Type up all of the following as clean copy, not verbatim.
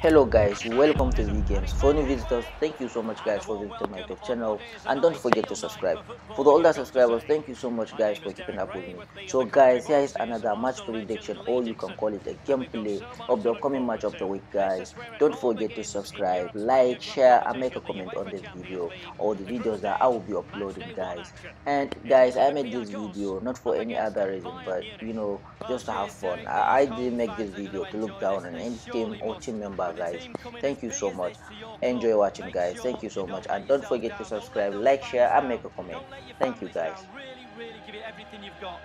Hello guys, welcome to VGames. For new visitors, thank you so much guys for visiting my YouTube channel, and don't forget to subscribe. For the older subscribers, thank you so much guys for keeping up with me. So guys, here is another match prediction, or you can call it a gameplay of the upcoming match of the week guys. Don't forget to subscribe, like, share and make a comment on this video or the videos that I will be uploading guys. And guys, I made this video not for any other reason but you know, just to have fun. I didn't make this video to look down on any team or team member guys. Thank you so much, enjoy watching guys. Thank you so much, and don't forget to subscribe, like, share and make a comment. Thank you guys. Really give it everything you've got.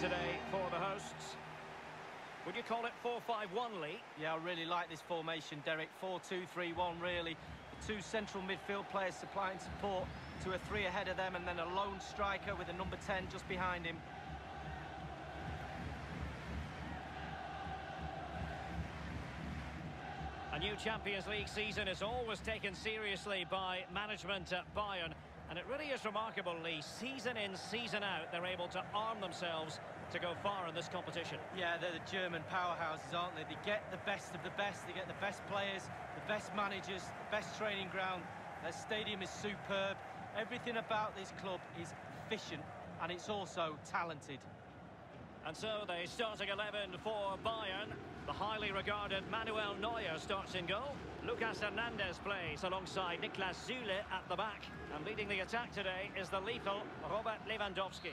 Today for the hosts. Would you call it 4-5-1, Lee? Yeah, I really like this formation, Derek. 4-2-3-1, really. The two central midfield players supplying support to a three ahead of them, and then a lone striker with a number 10 just behind him. A new Champions League season is always taken seriously by management at Bayern. And it really is remarkable, Lee, season in, season out, they're able to arm themselves to go far in this competition. Yeah, they're the German powerhouses, aren't they? They get the best of the best, they get the best players, the best managers, the best training ground, their stadium is superb. Everything about this club is efficient, and it's also talented. And so the starting 11 for Bayern. The highly regarded Manuel Neuer starts in goal. Lucas Hernandez plays alongside Niklas Zule at the back. And leading the attack today is the lethal Robert Lewandowski.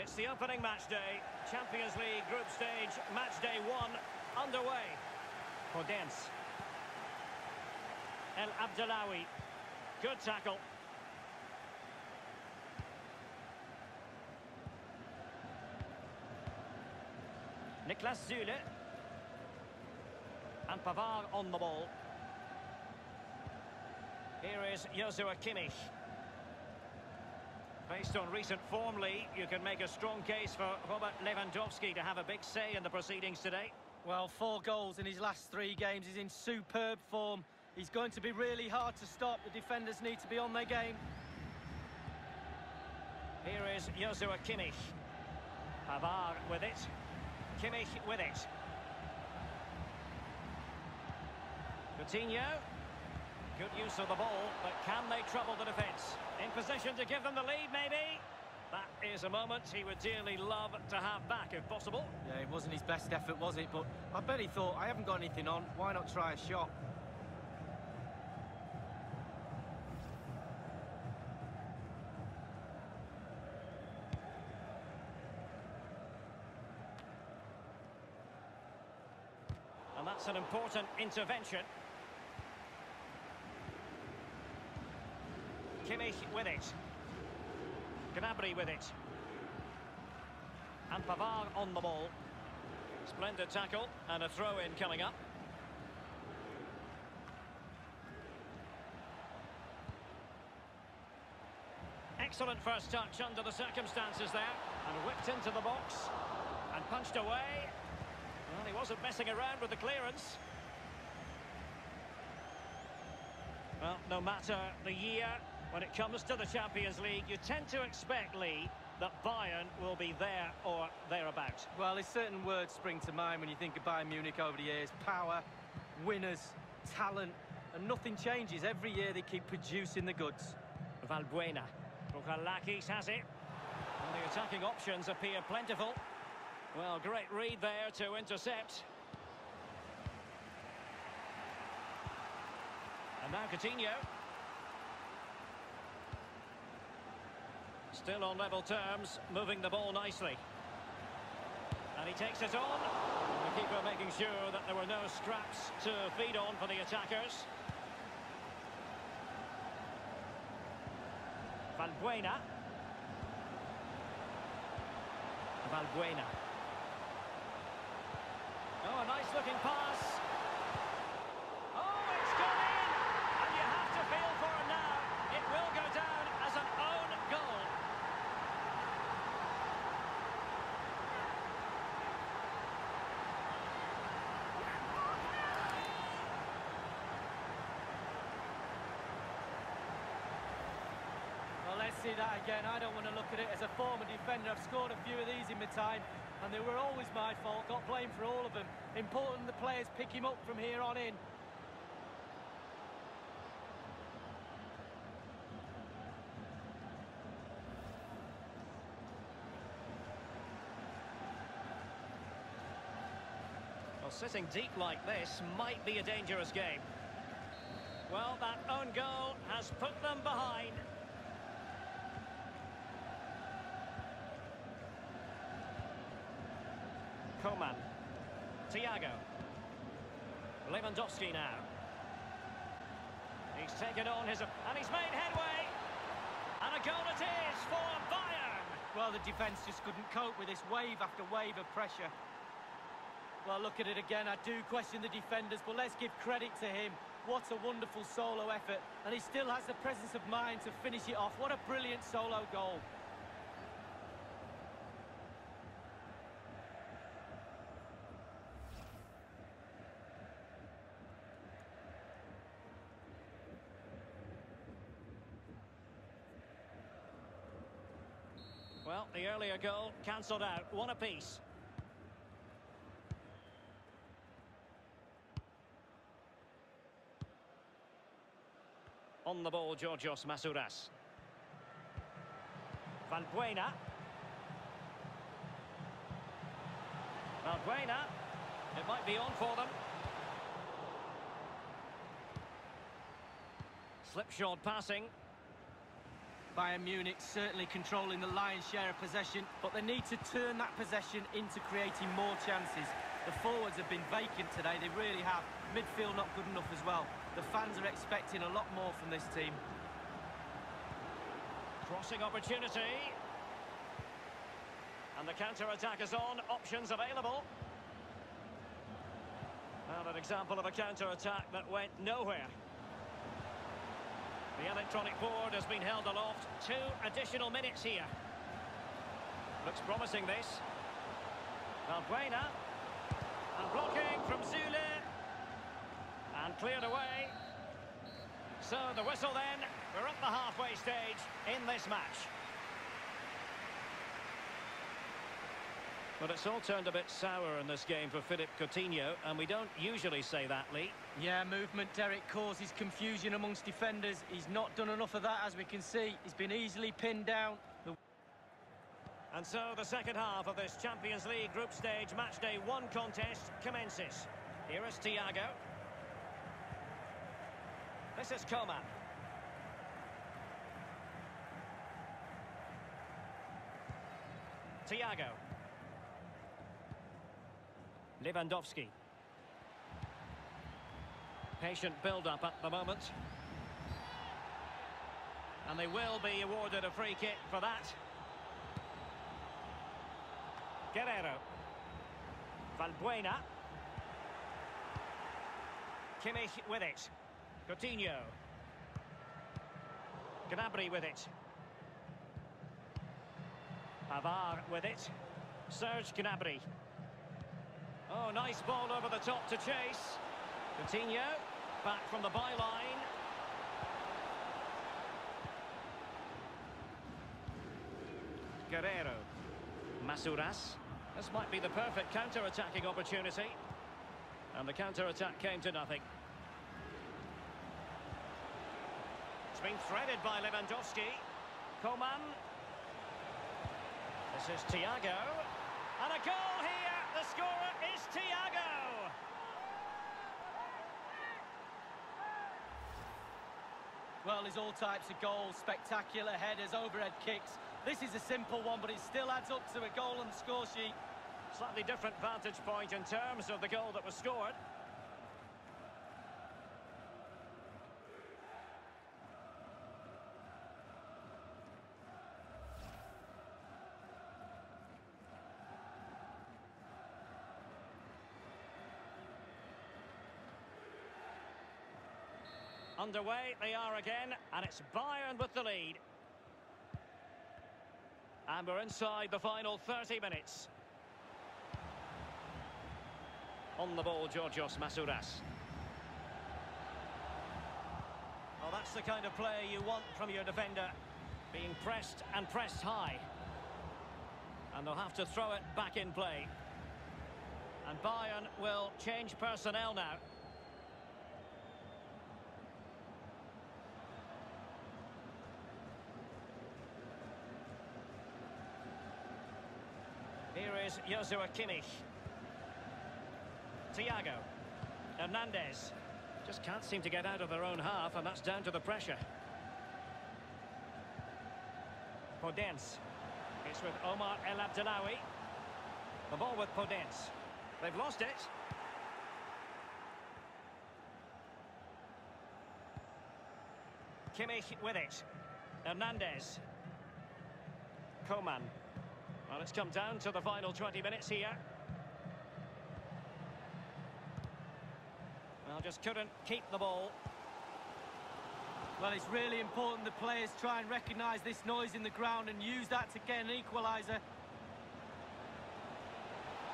It's the opening match day. Champions League group stage match day 1 underway. Podence. Elabdellaoui. Good tackle. Niklas Zule, and Pavard on the ball. Here is Joshua Kimmich. Based on recent form, Lee, you can make a strong case for Robert Lewandowski to have a big say in the proceedings today. Well, 4 goals in his last 3 games. He's in superb form. He's going to be really hard to stop. The defenders need to be on their game. Here is Joshua Kimmich. Pavard with it. Kimmich with it. Coutinho. Good use of the ball, but can they trouble the defence? In position to give them the lead, maybe? That is a moment he would dearly love to have back, if possible. Yeah, it wasn't his best effort, was it? But I bet he thought, I haven't got anything on, why not try a shot? That's an important intervention. Kimmich with it. Gnabry with it. And Pavard on the ball. Splendid tackle and a throw-in coming up. Excellent first touch under the circumstances there. And whipped into the box. And punched away. Well, he wasn't messing around with the clearance. Well, no matter the year, when it comes to the Champions League, you tend to expect, Lee, that Bayern will be there or thereabouts. Well, there's certain words spring to mind when you think of Bayern Munich over the years. Power, winners, talent, and nothing changes. Every year they keep producing the goods. Valbuena. Brugalakis has it. Well, the attacking options appear plentiful. Well, great read there to intercept. And now Coutinho. Still on level terms, moving the ball nicely. And he takes it on. The keeper making sure that there were no scraps to feed on for the attackers. Valbuena. Oh, a nice looking pass. Oh, it's gone in. And you have to feel for it now. It will go down as an own goal. Well, let's see that again. I don't want to look at it as a former defender. I've scored a few of these in my time, and they were always my fault. Got blamed for all of them. Important the players pick him up from here on in. Well, sitting deep like this might be a dangerous game. Well, that own goal has put them behind. Coman, Thiago, Lewandowski now. He's taken on his... and he's made headway. And a goal it is for Bayern. Well, the defence just couldn't cope with this wave after wave of pressure. Well, look at it again. I do question the defenders, but let's give credit to him. What a wonderful solo effort. And he still has the presence of mind to finish it off. What a brilliant solo goal. Well, the earlier goal cancelled out. One apiece. On the ball, Georgios Masouras. Valbuena. Valbuena. It might be on for them. Slipshod passing. Bayern Munich certainly controlling the lion's share of possession, but they need to turn that possession into creating more chances. The forwards have been vacant today, they really have. Midfield not good enough as well. The fans are expecting a lot more from this team. Crossing opportunity. And the counter-attack is on, options available. And an example of a counter-attack that went nowhere. The electronic board has been held aloft. 2 additional minutes here. Looks promising, this. Valbuena. And blocking from Zule. And cleared away. So the whistle then. We're at the halfway stage in this match. But it's all turned a bit sour in this game for Philippe Coutinho, and we don't usually say that, Lee. Yeah, movement, Derek, causes confusion amongst defenders. He's not done enough of that, as we can see. He's been easily pinned down. And so the second half of this Champions League group stage matchday 1 contest commences. Here is Thiago. This is Coman. Thiago. Lewandowski. Patient build-up at the moment. And they will be awarded a free kick for that. Guerrero. Valbuena. Kimmich with it. Coutinho. Gnabry with it. Pavard with it. Serge Gnabry. Oh, nice ball over the top to chase. Coutinho, back from the byline. Guerrero. Masouras. This might be the perfect counter-attacking opportunity. And the counter-attack came to nothing. It's been threaded by Lewandowski. Coman. This is Thiago. And a goal here! The scorer is Thiago. Well, there's all types of goals, spectacular headers, overhead kicks. This is a simple one, but it still adds up to a goal on the score sheet. Slightly different vantage point in terms of the goal that was scored. Underway they are again, and it's Bayern with the lead. And we're inside the final 30 minutes. On the ball, Georgios Masouras. Well, that's the kind of player you want from your defender. Being pressed and pressed high. And they'll have to throw it back in play. And Bayern will change personnel now. Here is Joshua Kimmich. Thiago. Hernandez. Just can't seem to get out of their own half, and that's down to the pressure. Podence. It's with Omar Elabdellaoui. The ball with Podence. They've lost it. Kimmich with it. Hernandez. Coman. Well, it's come down to the final 20 minutes here. Well, just couldn't keep the ball. Well, it's really important the players try and recognise this noise in the ground and use that to get an equaliser.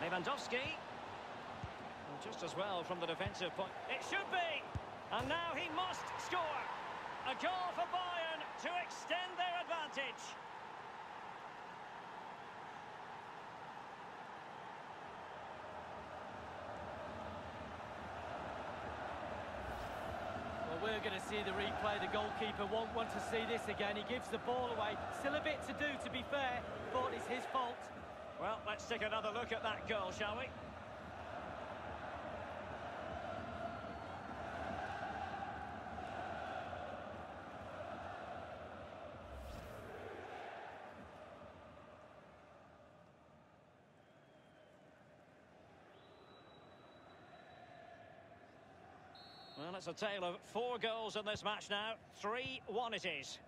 Lewandowski. Well, just as well from the defensive point. It should be! And now he must score! A goal for Bayern to extend their advantage. We're going to see the replay. The goalkeeper won't want to see this again. He gives the ball away. Still a bit to do, to be fair, but it's his fault. Well, let's take another look at that goal, shall we? Well, it's a tale of four goals in this match now. 3-1 it is.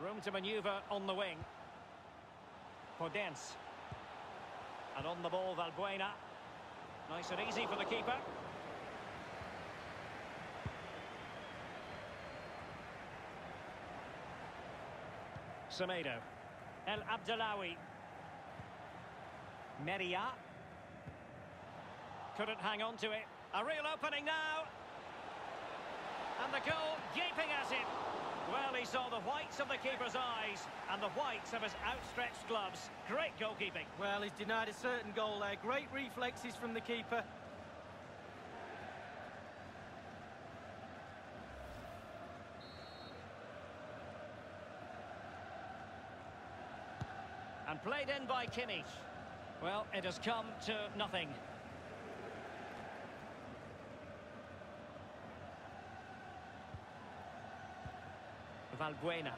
Room to manoeuvre on the wing. Podence. And on the ball, Valbuena. Nice and easy for the keeper. Semedo. Elabdellaoui. Meriah couldn't hang on to it. A real opening now, and the goal gaping at him. Well, he saw the whites of the keeper's eyes and the whites of his outstretched gloves. Great goalkeeping. Well, he's denied a certain goal there. Great reflexes from the keeper. And played in by Kimmich. Well, it has come to nothing. Valbuena.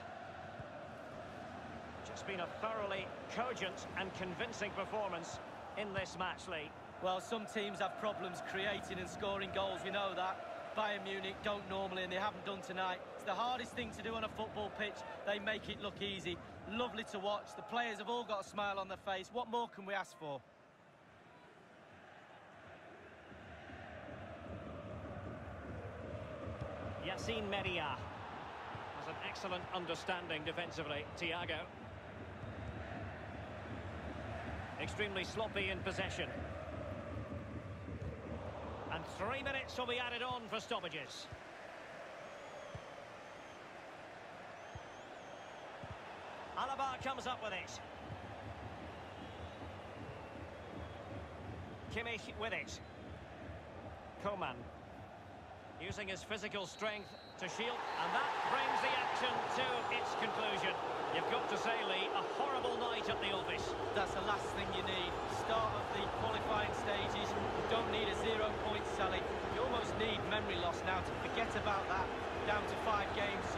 Just been a thoroughly cogent and convincing performance in this match, Lee. Well, some teams have problems creating and scoring goals, we know that. Bayern Munich don't normally, and they haven't done tonight. It's the hardest thing to do on a football pitch. They make it look easy. Lovely to watch. The players have all got a smile on their face. What more can we ask for? Yasin Media has an excellent understanding defensively. Thiago. Extremely sloppy in possession. And 3 minutes will be added on for stoppages. Pavard comes up with it. Kimmich with it. Coman using his physical strength to shield, and that brings the action to its conclusion. You've got to say, Lee, a horrible night at the office. That's the last thing you need. Start of the qualifying stages. You don't need a 0 point, Sally. You almost need memory loss now to forget about that. Down to 5 games.